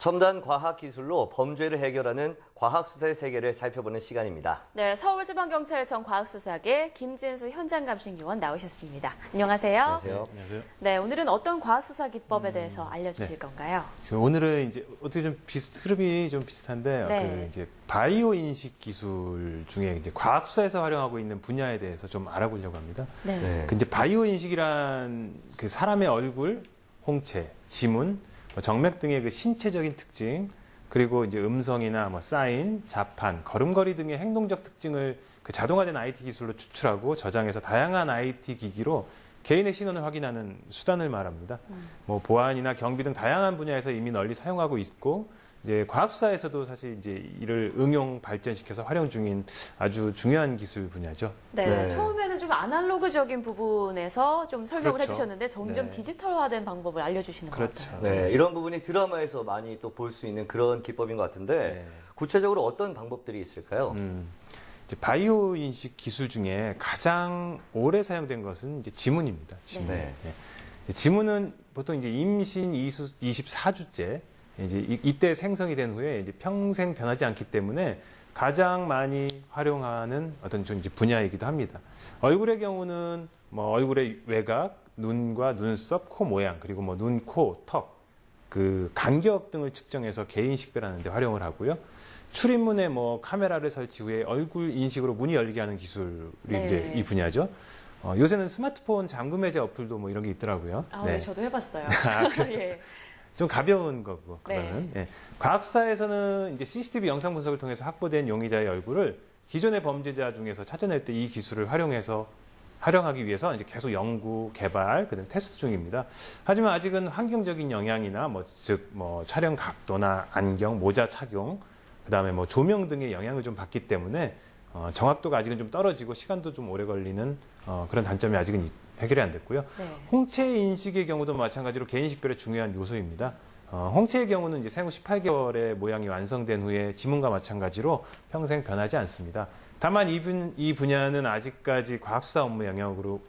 첨단 과학기술로 범죄를 해결하는 과학수사의 세계를 살펴보는 시간입니다. 네, 서울지방경찰청 과학수사계 김진수 현장감식요원 나오셨습니다. 안녕하세요. 안녕하세요. 네, 오늘은 어떤 과학수사 기법에 대해서 알려주실 건가요? 오늘은 이제 어떻게 좀 흐름이 좀 비슷한데 그 이제 바이오 인식 기술 중에 이제 과학수사에서 활용하고 있는 분야에 대해서 좀 알아보려고 합니다. 네. 네. 그 이제 바이오 인식이란 그 사람의 얼굴, 홍채, 지문, 정맥 등의 그 신체적인 특징, 그리고 이제 음성이나 뭐 사인, 자판, 걸음걸이 등의 행동적 특징을 그 자동화된 IT 기술로 추출하고 저장해서 다양한 IT 기기로 개인의 신원을 확인하는 수단을 말합니다. 뭐 보안이나 경비 등 다양한 분야에서 이미 널리 사용하고 있고, 이제 과학수사에서도 사실 이제 이를 응용 발전시켜서 활용 중인 아주 중요한 기술 분야죠. 네, 네. 처음에는 좀 아날로그적인 부분에서 좀 설명을 해주셨는데 점점 디지털화된 방법을 알려주시는 것 같아요. 네, 이런 부분이 드라마에서 많이 또 볼 수 있는 그런 기법인 것 같은데 구체적으로 어떤 방법들이 있을까요? 이제 바이오 인식 기술 중에 가장 오래 사용된 것은 이제 지문입니다. 지문. 네. 네. 지문은 보통 이제 임신 24주째 이제 이때 생성이 된 후에 이제 평생 변하지 않기 때문에 가장 많이 활용하는 어떤 좀 이제 분야이기도 합니다. 얼굴의 경우는 뭐 얼굴의 외각, 눈과 눈썹, 코 모양, 그리고 뭐 눈, 코, 턱, 그 간격 등을 측정해서 개인 식별하는 데 활용을 하고요. 출입문에 뭐 카메라를 설치 후에 얼굴 인식으로 문이 열리게 하는 기술이 이제 이 분야죠. 요새는 스마트폰 잠금 해제 어플도 뭐 이런 게 있더라고요. 아, 네. 저도 해봤어요. 아, 예. 좀 가벼운 거고, 그거는. 네. 예. 과학수사에서는 이제 CCTV 영상 분석을 통해서 확보된 용의자의 얼굴을 기존의 범죄자 중에서 찾아낼 때 이 기술을 활용하기 위해서 이제 계속 연구, 개발, 그다음 테스트 중입니다. 하지만 아직은 환경적인 영향이나 뭐, 즉 촬영 각도나 안경, 모자 착용, 그다음에 뭐 조명 등의 영향을 좀 받기 때문에 정확도가 아직은 좀 떨어지고 시간도 좀 오래 걸리는 그런 단점이 아직은 해결이 안 됐고요. 네. 홍채 인식의 경우도 마찬가지로 개인식별의 중요한 요소입니다. 홍채의 경우는 이제 생후 18개월에 모양이 완성된 후에 지문과 마찬가지로 평생 변하지 않습니다. 다만 이 분야는 아직까지 과학수사 업무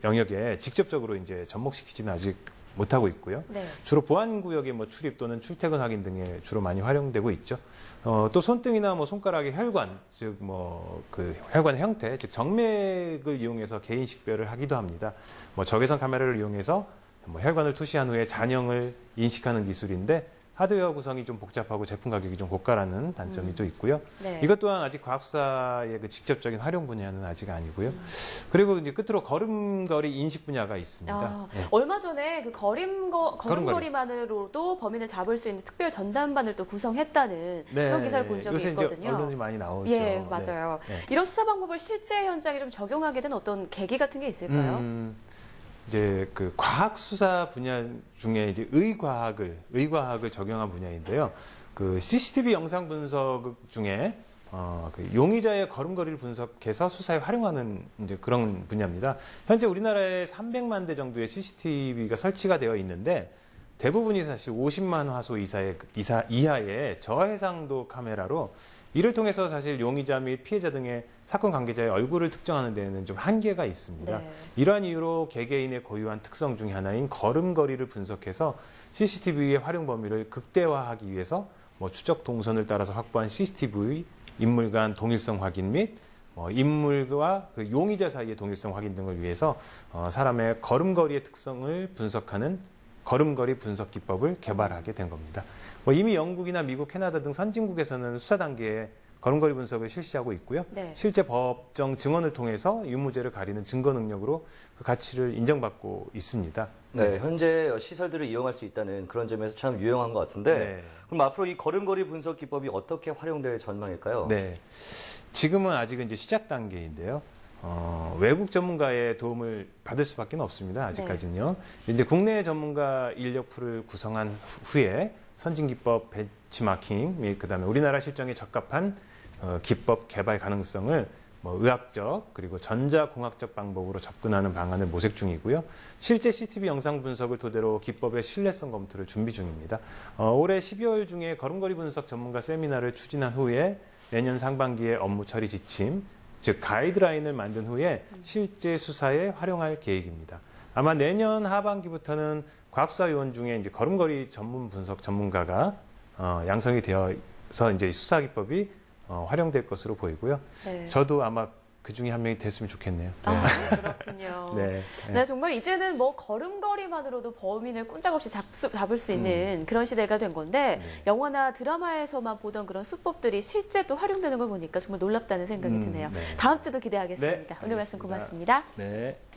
영역에 직접적으로 이제 접목시키지는 아직 못하고 있고요. 네. 주로 보안구역에 뭐 출입 또는 출퇴근 확인 등에 주로 많이 활용되고 있죠. 또 손등이나 뭐 손가락의 혈관, 즉 뭐 그 혈관 형태, 즉 정맥을 이용해서 개인 식별을 하기도 합니다. 뭐 적외선 카메라를 이용해서 뭐 혈관을 투시한 후에 잔형을 인식하는 기술인데 하드웨어 구성이 좀 복잡하고 제품 가격이 좀 고가라는 단점이 또 있고요. 네. 이것 또한 아직 과학수사의 그 직접적인 활용 분야는 아직 아니고요. 그리고 이제 끝으로 걸음걸이 인식 분야가 있습니다. 아, 네. 얼마 전에 그 걸음걸이만으로도 범인을 잡을 수 있는 특별 전담반을 또 구성했다는 그런 기사를 본 적이 있거든요. 언론이 많이 나오죠. 예, 맞아요. 네. 이런 수사 방법을 실제 현장에 좀 적용하게 된 어떤 계기 같은 게 있을까요? 이제 그 과학 수사 분야 중에 이제 의과학을 적용한 분야인데요. 그 CCTV 영상 분석 중에 그 용의자의 걸음걸이를 분석해서 수사에 활용하는 이제 그런 분야입니다. 현재 우리나라에 300만 대 정도의 CCTV가 설치가 되어 있는데 대부분이 사실 50만 화소 이하의 저해상도 카메라로 이를 통해서 사실 용의자 및 피해자 등의 사건 관계자의 얼굴을 특정하는 데는 좀 한계가 있습니다. 네. 이러한 이유로 개개인의 고유한 특성 중 하나인 걸음걸이를 분석해서 CCTV의 활용 범위를 극대화하기 위해서 뭐 추적 동선을 따라서 확보한 CCTV, 인물 간 동일성 확인 및 인물과 그 용의자 사이의 동일성 확인 등을 위해서 사람의 걸음걸이의 특성을 분석하는 걸음걸이 분석 기법을 개발하게 된 겁니다. 뭐 이미 영국이나 미국, 캐나다 등 선진국에서는 수사 단계에 걸음걸이 분석을 실시하고 있고요. 네. 실제 법정 증언을 통해서 유무죄를 가리는 증거 능력으로 그 가치를 인정받고 있습니다. 네, 현재 시설들을 이용할 수 있다는 그런 점에서 참 유용한 것 같은데 그럼 앞으로 이 걸음걸이 분석 기법이 어떻게 활용될 전망일까요? 네, 지금은 아직은 이제 시작 단계인데요. 외국 전문가의 도움을 받을 수밖에 없습니다. 아직까지는요. 이제 국내 전문가 인력풀을 구성한 후에 선진기법 벤치마킹 및 그다음에 우리나라 실정에 적합한 기법 개발 가능성을 뭐 의학적 그리고 전자공학적 방법으로 접근하는 방안을 모색 중이고요. 실제 CCTV 영상 분석을 토대로 기법의 신뢰성 검토를 준비 중입니다. 올해 12월 중에 걸음걸이 분석 전문가 세미나를 추진한 후에 내년 상반기에 업무 처리 지침, 즉 가이드라인을 만든 후에 실제 수사에 활용할 계획입니다. 아마 내년 하반기부터는 과학수사 요원 중에 이제 걸음걸이 전문 분석 전문가가 양성이 되어서 이제 수사기법이 활용될 것으로 보이고요. 네. 저도 아마 그 중에 한 명이 됐으면 좋겠네요. 네. 아, 그렇군요. 네. 네, 정말 이제는 뭐 걸음걸이만으로도 범인을 꼼짝없이 잡을 수 있는 그런 시대가 된 건데 네. 영화나 드라마에서만 보던 그런 수법들이 실제 또 활용되는 걸 보니까 정말 놀랍다는 생각이 드네요. 네. 다음 주도 기대하겠습니다. 네, 오늘 말씀 고맙습니다. 네.